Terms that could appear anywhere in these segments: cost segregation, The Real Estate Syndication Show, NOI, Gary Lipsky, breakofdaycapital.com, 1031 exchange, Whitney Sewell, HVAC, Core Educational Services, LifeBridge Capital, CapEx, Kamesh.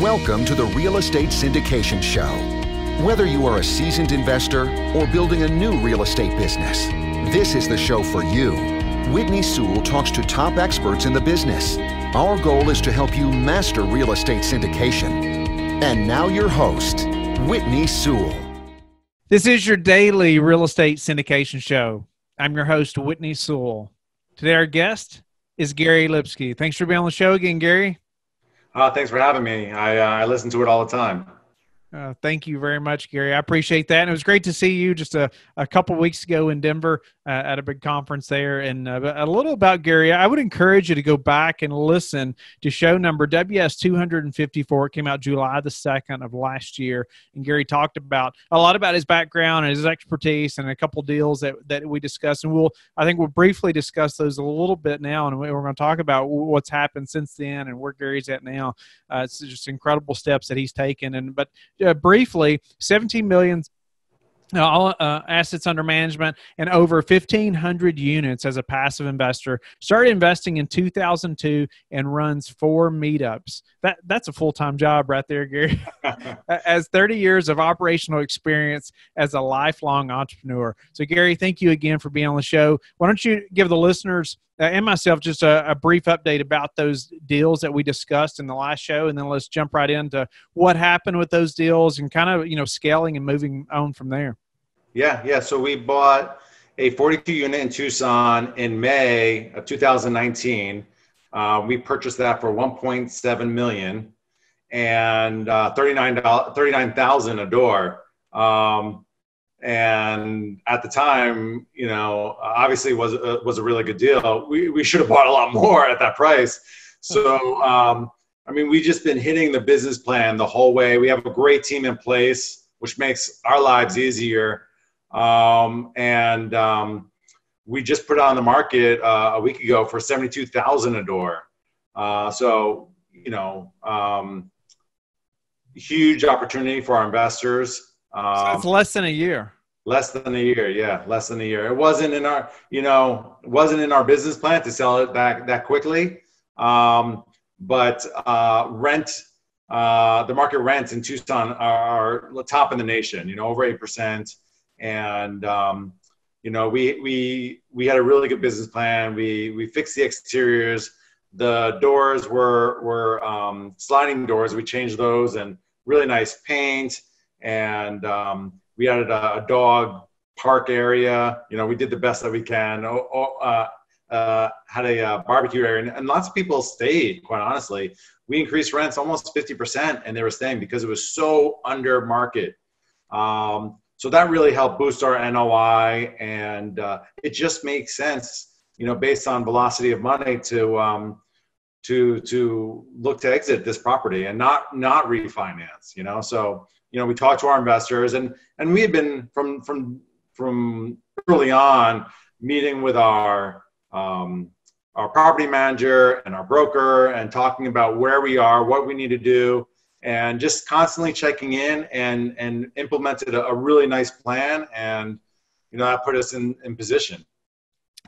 Welcome to the Real Estate Syndication Show. Whether you are a seasoned investor or building a new real estate business, this is the show for you. Whitney Sewell talks to top experts in the business. Our goal is to help you master real estate syndication. And now your host, Whitney Sewell. This is your daily Real Estate Syndication Show. I'm your host, Whitney Sewell. Today our guest is Gary Lipsky. Thanks for being on the show again, Gary. Thanks for having me. I listen to it all the time. Thank you very much, Gary. I appreciate that. And it was great to see you just a couple weeks ago in Denver at a big conference there. And a little about Gary, I would encourage you to go back and listen to show number WS254. It came out July the 2nd of last year. And Gary talked about a lot about his background and his expertise and a couple deals that we discussed. And I think we'll briefly discuss those a little bit now. And we're going to talk about what's happened since then and where Gary's at now. It's just incredible steps that he's taken. Briefly, 17 million assets under management and over 1,500 units as a passive investor. Started investing in 2002 and runs 4 meetups. That's a full-time job right there, Gary. As 30 years of operational experience as a lifelong entrepreneur. So, Gary, thank you again for being on the show. Why don't you give the listeners and myself just a brief update about those deals that we discussed in the last show, and then let's jump right into what happened with those deals and kind of, scaling and moving on from there. Yeah. So we bought a 42 unit in Tucson in May of 2019. We purchased that for $1.7 million and $39,000 a door. And at the time, obviously was a really good deal. We should have bought a lot more at that price. So, we've just been hitting the business plan the whole way. We have a great team in place, which makes our lives easier. We just put it on the market a week ago for $72,000 a door. Huge opportunity for our investors. So it's less than a year. Less than a year. It wasn't in our, business plan to sell it that quickly. The market rents in Tucson are top in the nation. Over 8%. And we had a really good business plan. We fixed the exteriors. The doors were sliding doors. We changed those and really nice paint. And we added a dog park area. We did the best that we can. Had a barbecue area, and lots of people stayed. Quite honestly, we increased rents almost 50%, and they were staying because it was so under market. So that really helped boost our NOI, and it just makes sense, based on velocity of money to look to exit this property and not refinance. So. We talked to our investors, and we had been from early on meeting with our property manager and our broker and talking about where we are, what we need to do, and just constantly checking in and implemented a really nice plan, and that put us in position.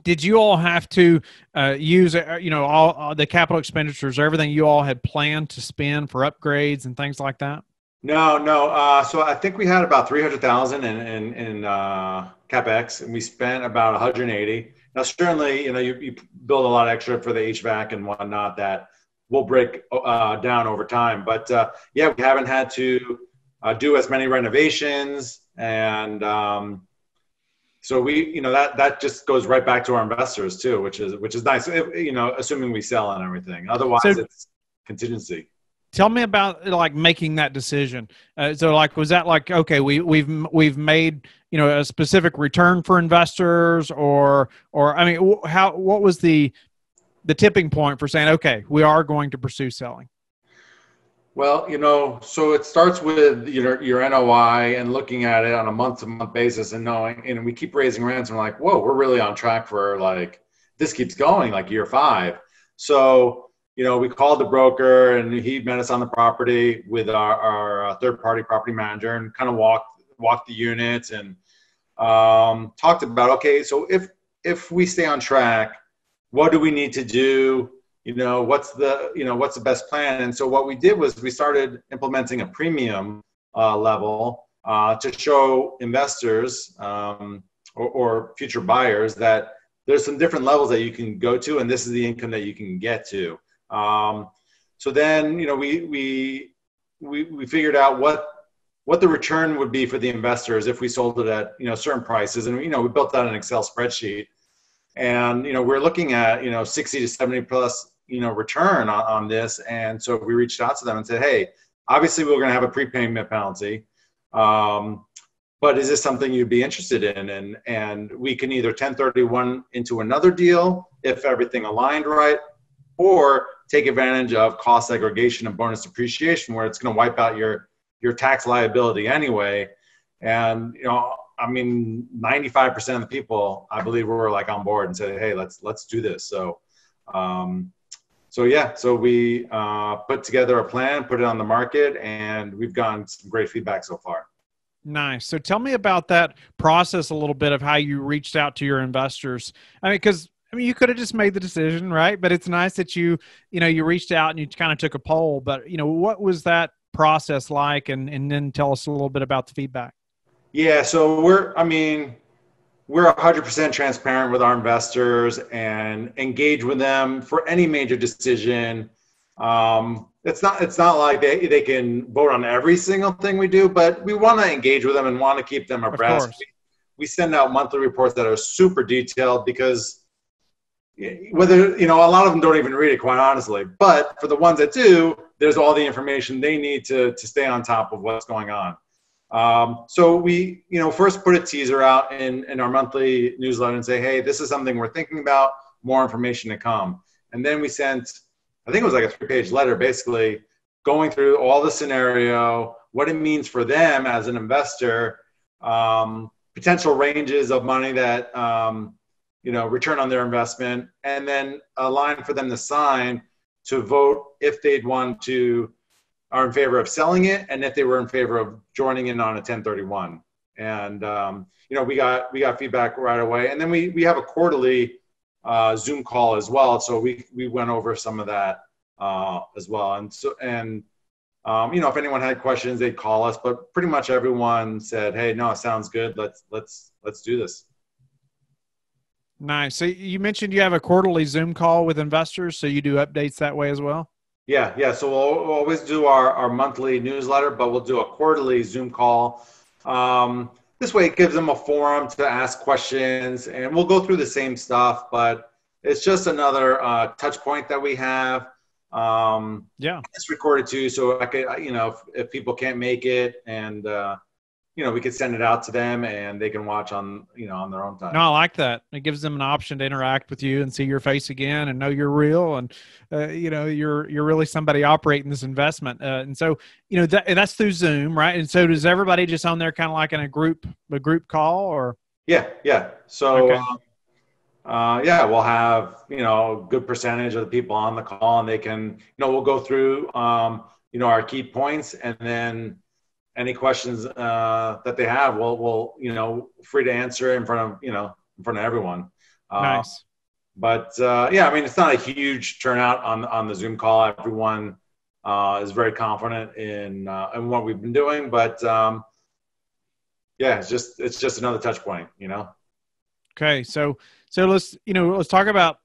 Did you all have to use, all the capital expenditures, everything you all had planned to spend for upgrades and things like that? No. So I think we had about $300,000 in CapEx, and we spent about $180,000. Now, certainly, you build a lot extra for the HVAC and whatnot that will break down over time. But we haven't had to do as many renovations, and so we, that just goes right back to our investors too, which is nice. Assuming we sell and everything. Otherwise, it's contingency. Tell me about making that decision. Was that okay? We've made a specific return for investors, or how? What was the tipping point for saying okay, we are going to pursue selling? Well, so it starts with your NOI and looking at it on a month-to-month basis and knowing. And we keep raising rents, and we're like, whoa, we're really on track for this keeps going year 5. So. We called the broker, and he met us on the property with our third-party property manager, and kind of walked the units and talked about, okay, so if we stay on track, what do we need to do what's the best plan? And so what we did was we started implementing a premium level to show investors or future buyers that there's some different levels that you can go to, and this is the income that you can get to. So then, we figured out what the return would be for the investors if we sold it at, certain prices. And, we built out an Excel spreadsheet, and, we're looking at, 60 to 70 plus, return on this. And so we reached out to them and said, hey, obviously we're going to have a prepayment penalty. But is this something you'd be interested in? And we can either 1031 into another deal if everything aligned right, or take advantage of cost segregation and bonus depreciation, where it's going to wipe out your tax liability anyway. And, 95% of the people, I believe, were like on board and said, hey, let's do this. So, we put together a plan, put it on the market, and we've gotten some great feedback so far. Nice. So tell me about that process a little bit, of how you reached out to your investors. You could have just made the decision, right? But it's nice that you reached out and you kind of took a poll. But, what was that process like? And then tell us a little bit about the feedback. Yeah. So we're 100% transparent with our investors and engage with them for any major decision. It's not like they can vote on every single thing we do, but we want to engage with them and want to keep them abreast. We send out monthly reports that are super detailed, because whether, a lot of them don't even read it, quite honestly, but for the ones that do, there's all the information they need to stay on top of what's going on. So we, first put a teaser out in our monthly newsletter and say, hey, this is something we're thinking about, more information to come. And then we sent, I think it was like a 3-page letter, basically going through all the scenario, what it means for them as an investor, potential ranges of money that, return on their investment, and then a line for them to sign to vote if they'd are in favor of selling it, and if they were in favor of joining in on a 1031. And, we got feedback right away. And then we have a quarterly Zoom call as well. So we went over some of that as well. And so, if anyone had questions, they'd call us, but pretty much everyone said, hey, no, it sounds good. Let's do this. Nice. So you mentioned you have a quarterly Zoom call with investors, so you do updates that way as well? Yeah. So we'll always do our monthly newsletter, but we'll do a quarterly Zoom call. This way it gives them a forum to ask questions, and we'll go through the same stuff, but it's just another touch point that we have. It's recorded too, so I could, if people can't make it, and we could send it out to them and they can watch on, on their own time. No, I like that. It gives them an option to interact with you and see your face again and know you're real. And, you're really somebody operating this investment. And so, that's through Zoom, right? And so does everybody just on there kind of like in a group call, or? Yeah. So, okay. We'll have, a good percentage of the people on the call, and they can, we'll go through, our key points, and then any questions that they have, we'll free to answer in front of everyone. Nice. But it's not a huge turnout on the Zoom call. Everyone is very confident in what we've been doing, but it's just another touch point, Okay, so let's talk about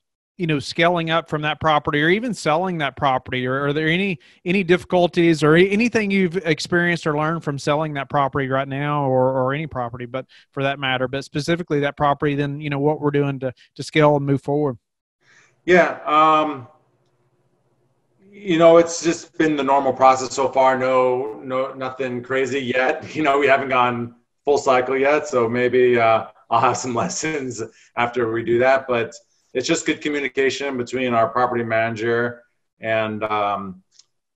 scaling up from that property, or even selling that property, or are there any difficulties or anything you've experienced or learned from selling that property right now, or any property, but for that matter, but specifically that property, then, what we're doing to scale and move forward. Yeah. It's just been the normal process so far. No, nothing crazy yet. We haven't gone full cycle yet. So maybe, I'll have some lessons after we do that, but it's just good communication between our property manager and our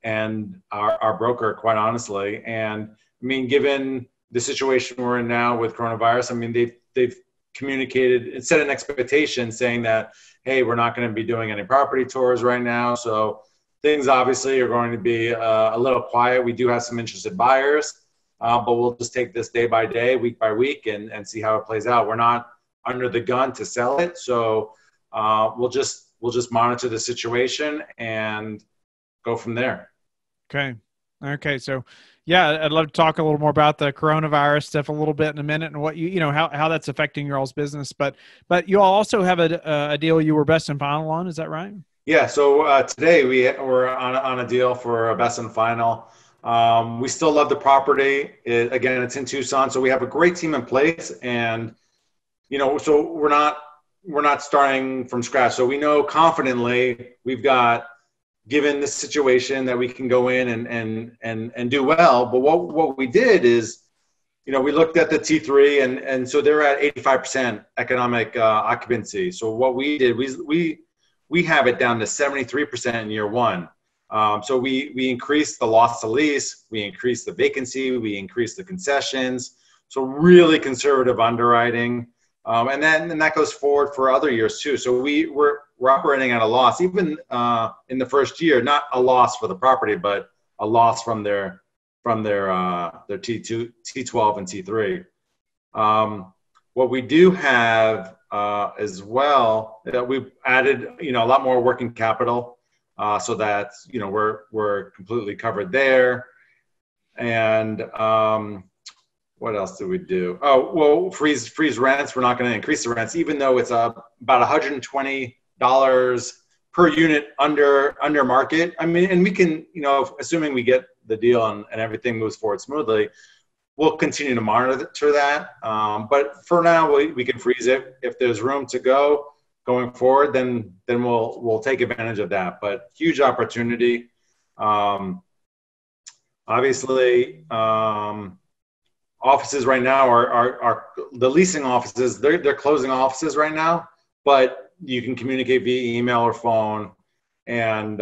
broker, quite honestly. And given the situation we're in now with coronavirus, they've communicated and set an expectation saying that, hey, we're not going to be doing any property tours right now. So things obviously are going to be a little quiet. We do have some interested buyers, but we'll just take this day by day, week by week, and see how it plays out. We're not under the gun to sell it. So we'll just we'll just monitor the situation and go from there. Okay. Okay. So yeah, I'd love to talk a little more about the coronavirus stuff a little bit in a minute and what you know, how that's affecting your all's business, but you all also have a deal you were best and final on. Is that right? Yeah. So today we're on a deal for a best and final. We still love the property. Again, it's in Tucson. So we have a great team in place and, you know, so we're not starting from scratch. So we know confidently we've got, given the situation, that we can go in and do well. But what we did is, you know, we looked at the T3 and so they're at 85% economic occupancy. So what we did, we have it down to 73% in year one. So we increased the loss to lease, we increased the vacancy, we increased the concessions. So really conservative underwriting. And that goes forward for other years too. So we're operating at a loss, even in the first year, not a loss for the property, but a loss from their T2, T12 and T3. What we do have as well, that we've added, you know, a lot more working capital, so that, you know, we're completely covered there. And what else did we do? Oh, well, freeze rents. We're not going to increase the rents, even though it's about $120 per unit under market. I mean, and we can, you know, assuming we get the deal and everything moves forward smoothly, we'll continue to monitor that. But for now, we can freeze it. If there's room to go going forward, then we'll take advantage of that. But huge opportunity. Obviously. Offices right now are the leasing offices. They're closing offices right now, but you can communicate via email or phone, and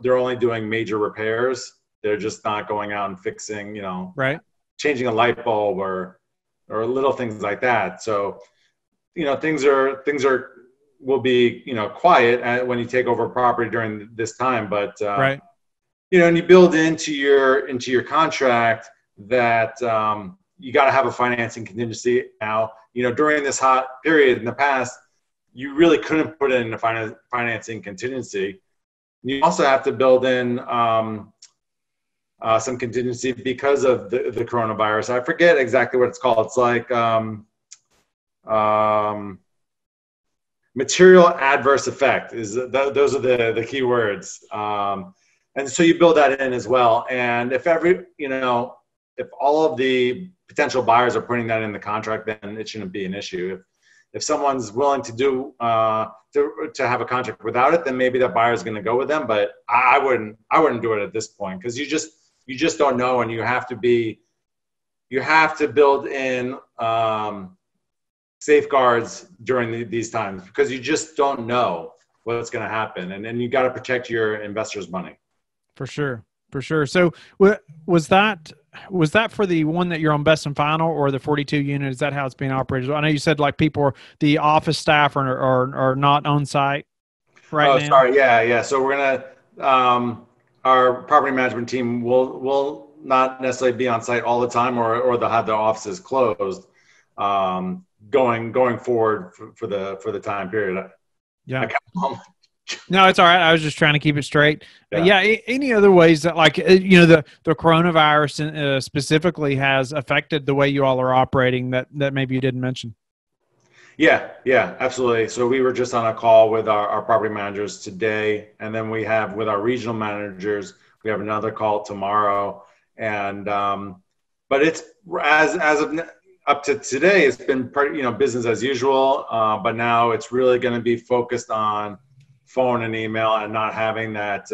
they're only doing major repairs. They're just not going out and fixing, you know, right, changing a light bulb or little things like that. So, you know, things will be, you know, quiet when you take over a property during this time. But right, you know, and you build into your contract that. You got to have a financing contingency now. You know, during this hot period in the past, you really couldn't put in a financing contingency. You also have to build in some contingency because of the coronavirus. I forget exactly what it's called. It's like material adverse effect. Those are the key words. And so you build that in as well. And if all of the potential buyers are putting that in the contract, then it shouldn't be an issue. If someone's willing to do to have a contract without it, then maybe that buyer's going to go with them. But I wouldn't do it at this point, because you just don't know, and you have to build in safeguards during these times, because you just don't know what's going to happen, and then you got to protect your investors' money. For sure. So was that for the one that you're on best and final, or the 42 unit? Is that how it's being operated? I know you said like people, the office staff are not on site right now. Oh, sorry. Yeah. So we're going to, our property management team will not necessarily be on site all the time, or they'll have their offices closed, going forward for the time period. Yeah. No, it's all right. I was just trying to keep it straight. Yeah. Any other ways that, like, you know, the coronavirus specifically has affected the way you all are operating that maybe you didn't mention? Yeah, absolutely. So we were just on a call with our property managers today. And then we have with our regional managers, we have another call tomorrow. And, but it's as of up to today, it's been pretty, you know, business as usual. But now it's really going to be focused on phone and email, and not having that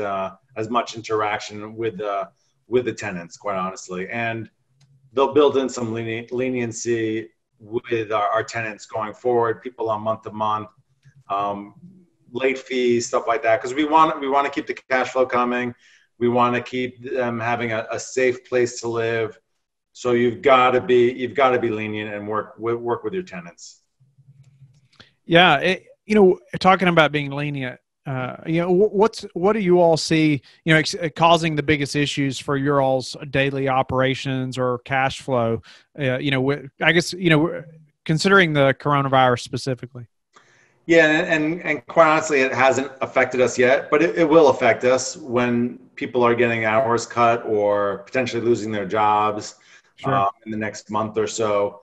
as much interaction with the tenants, quite honestly. And they'll build in some leniency with our tenants going forward, people on month to month, late fees, stuff like that, because we want to keep the cash flow coming. We want to keep them having a safe place to live. So you've got to be lenient and work with your tenants. Yeah. You know, talking about being lenient, you know, what do you all see, you know, causing the biggest issues for your all's daily operations or cash flow? You know, I guess, you know, considering the coronavirus specifically. Yeah, and quite honestly, it hasn't affected us yet, but it will affect us when people are getting hours cut or potentially losing their jobs in the next month or so.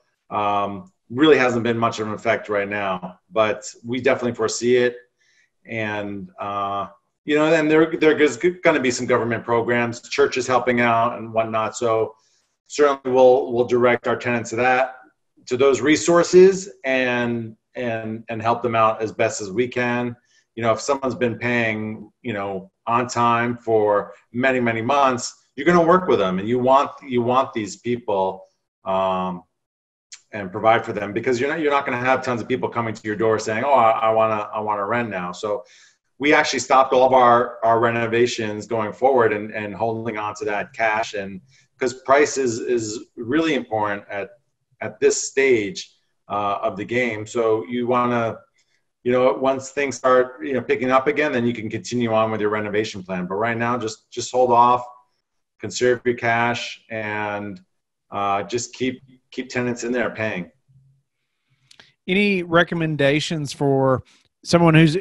Really hasn't been much of an effect right now, but we definitely foresee it. And, you know, then there's going to be some government programs, churches helping out and whatnot. So certainly we'll direct our tenants to that, to those resources, and help them out as best as we can. You know, if someone's been paying, you know, on time for many, many months, you're going to work with them, and you want these people, and provide for them, because you're not going to have tons of people coming to your door saying, "Oh, I want to rent now." So we actually stopped all of our renovations going forward and holding on to that cash. And because price is really important at this stage of the game. So you want to, you know, once things start, you know, picking up again, then you can continue on with your renovation plan. But right now, just hold off, conserve your cash, and just keep tenants in there paying. Any recommendations for someone who's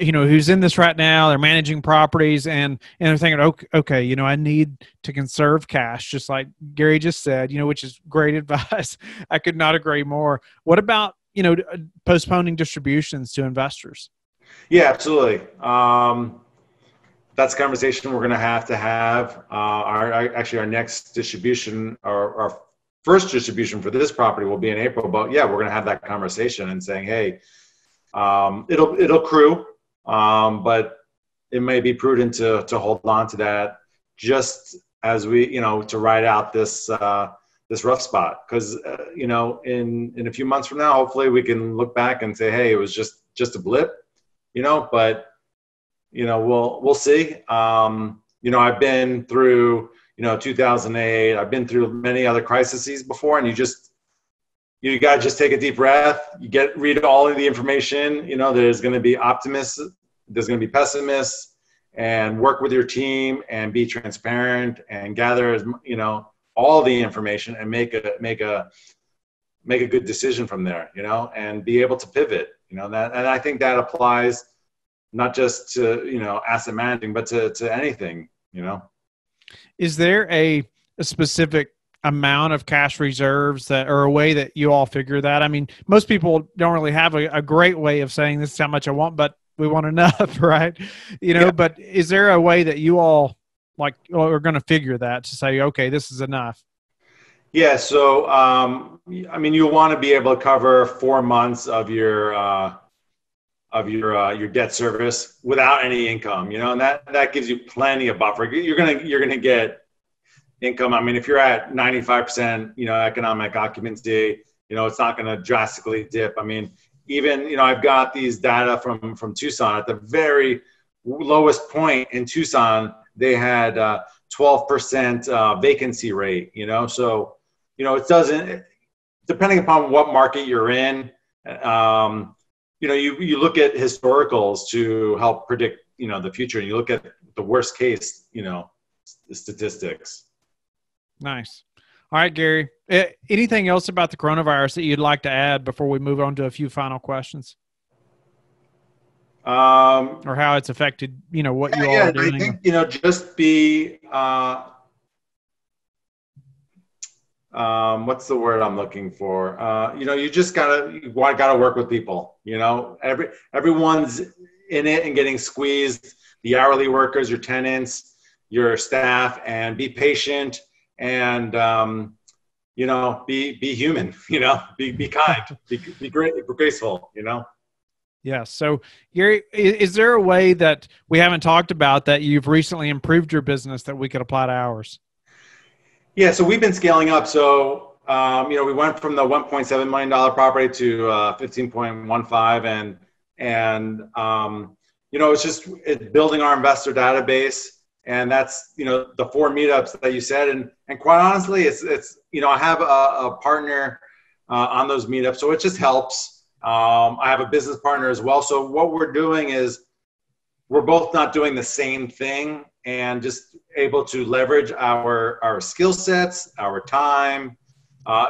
in this right now? They're managing properties and they're thinking, okay, you know, I need to conserve cash, just like Gary just said, you know, which is great advice. I could not agree more. What about, you know, postponing distributions to investors? Yeah, absolutely. That's a conversation we're going to have. Our next distribution, our first distribution for this property, will be in April, but yeah, we're going to have that conversation and saying, hey, it'll accrue, but it may be prudent to hold on to that, just as we, you know, to ride out this rough spot. Because you know, in a few months from now, hopefully we can look back and say, hey, it was just a blip, you know. But you know, we'll see. You know, I've been through, you know, 2008. I've been through many other crises before, and you got to just take a deep breath. You read all of the information. You know, there's going to be optimists, there's going to be pessimists, and work with your team and be transparent and gather, you know, all the information and make a good decision from there, you know, and be able to pivot, you know, that. And I think that applies not just to, you know, asset managing, but to anything, you know. Is there a specific amount of cash reserves that, or a way that you all figure that? I mean, most people don't really have a great way of saying this is how much I want, but we want enough, right? You know, yeah. But is there a way that you all like are going to figure that to say, okay, this is enough? Yeah. So, I mean, you want to be able to cover 4 months of your debt service without any income, you know, and that gives you plenty of buffer. You're going to get income. I mean, if you're at 95%, you know, economic occupancy, you know, it's not going to drastically dip. I mean, even, you know, I've got these data from Tucson. At the very lowest point in Tucson, they had 12% vacancy rate, you know. So, you know, it doesn't, depending upon what market you're in, you know, you look at historicals to help predict, you know, the future, and you look at the worst case, you know, statistics. Nice. All right, Gary, anything else about the coronavirus that you'd like to add before we move on to a few final questions? Or how it's affected, you know, what you all are doing? I think, you know, just be, what's the word I'm looking for? You know, you gotta work with people, you know, everyone's in it and getting squeezed, the hourly workers, your tenants, your staff, and be patient. And, you know, be human, you know, be kind, be great, be graceful, you know? Yeah. So Gary, is there a way that we haven't talked about that you've recently improved your business that we could apply to ours? Yeah. So we've been scaling up. So, you know, we went from the $1.7 million property to 15.15 and, you know, it's building our investor database. And that's, you know, the 4 meetups that you said, and quite honestly, it's you know, I have a partner on those meetups, so it just helps. I have a business partner as well, so what we're doing is we're both not doing the same thing, and just able to leverage our skill sets, our time,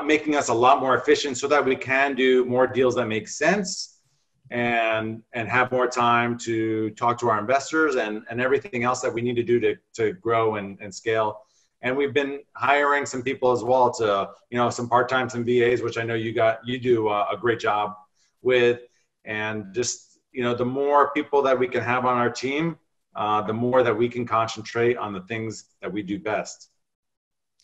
making us a lot more efficient so that we can do more deals that make sense, and have more time to talk to our investors and everything else that we need to do to grow and scale. And we've been hiring some people as well to, you know, some part-time, some VAs, which I know you do a great job with. And just, you know, the more people that we can have on our team, the more that we can concentrate on the things that we do best.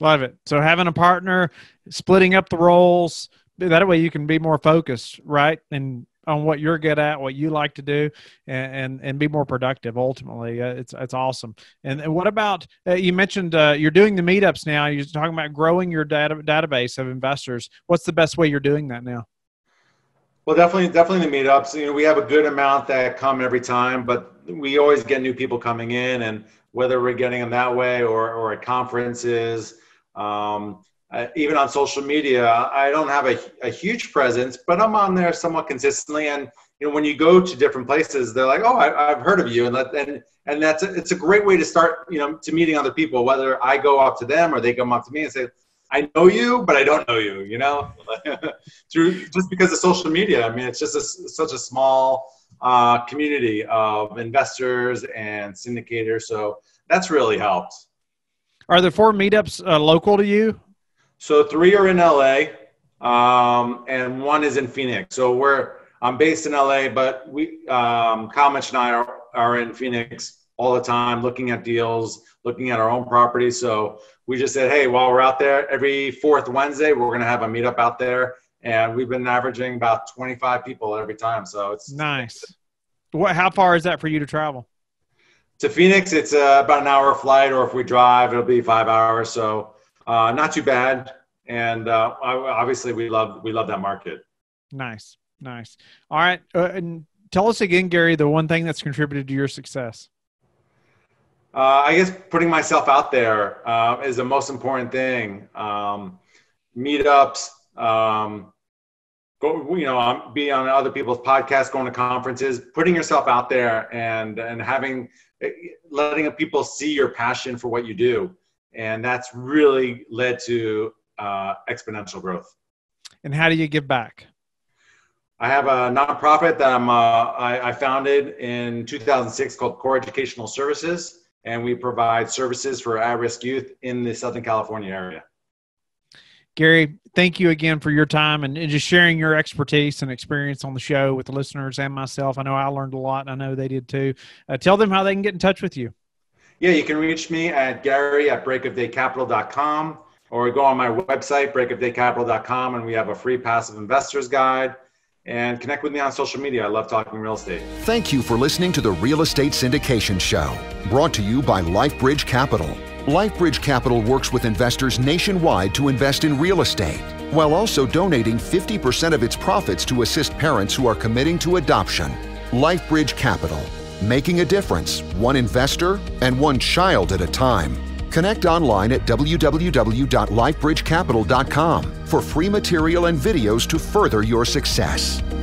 Love it. So having a partner, splitting up the roles, that way you can be more focused, right? And on what you're good at, what you like to do, and be more productive. Ultimately, it's awesome. And what about you mentioned you're doing the meetups now? You're talking about growing your database of investors. What's the best way you're doing that now? Well, definitely the meetups. You know, we have a good amount that come every time, but we always get new people coming in, and whether we're getting them that way or at conferences. Even on social media, I don't have a huge presence, but I'm on there somewhat consistently. And you know, when you go to different places, they're like, "Oh, I've heard of you," and it's a great way to start, you know, to meeting other people. Whether I go up to them or they come up to me and say, "I know you, but I don't know you," you know, just because of social media. I mean, it's just such a small community of investors and syndicators, so that's really helped. Are the 4 meetups local to you? So 3 are in LA, and 1 is in Phoenix. So I'm based in LA, but Kamesh and I are in Phoenix all the time, looking at deals, looking at our own property. So we just said, hey, while we're out there, every 4th Wednesday, we're going to have a meetup out there. And we've been averaging about 25 people every time. So it's nice. How far is that for you to travel? To Phoenix, it's about an hour flight, or if we drive, it'll be 5 hours. So not too bad. And obviously we love that market. Nice. Nice. All right. And tell us again, Gary, the one thing that's contributed to your success. I guess putting myself out there is the most important thing. Meetups, be on other people's podcasts, going to conferences, putting yourself out there and letting people see your passion for what you do. And that's really led to exponential growth. And how do you give back? I have a nonprofit that I founded in 2006 called Core Educational Services. And we provide services for at-risk youth in the Southern California area. Gary, thank you again for your time and just sharing your expertise and experience on the show with the listeners and myself. I know I learned a lot, and I know they did too. Tell them how they can get in touch with you. Yeah, you can reach me at Gary@breakofdaycapital.com, or go on my website, breakofdaycapital.com, and we have a free passive investors guide. And connect with me on social media. I love talking real estate. Thank you for listening to the Real Estate Syndication Show, brought to you by LifeBridge Capital. LifeBridge Capital works with investors nationwide to invest in real estate, while also donating 50% of its profits to assist parents who are committing to adoption. LifeBridge Capital, making a difference, one investor and one child at a time. Connect online at www.lifebridgecapital.com for free material and videos to further your success.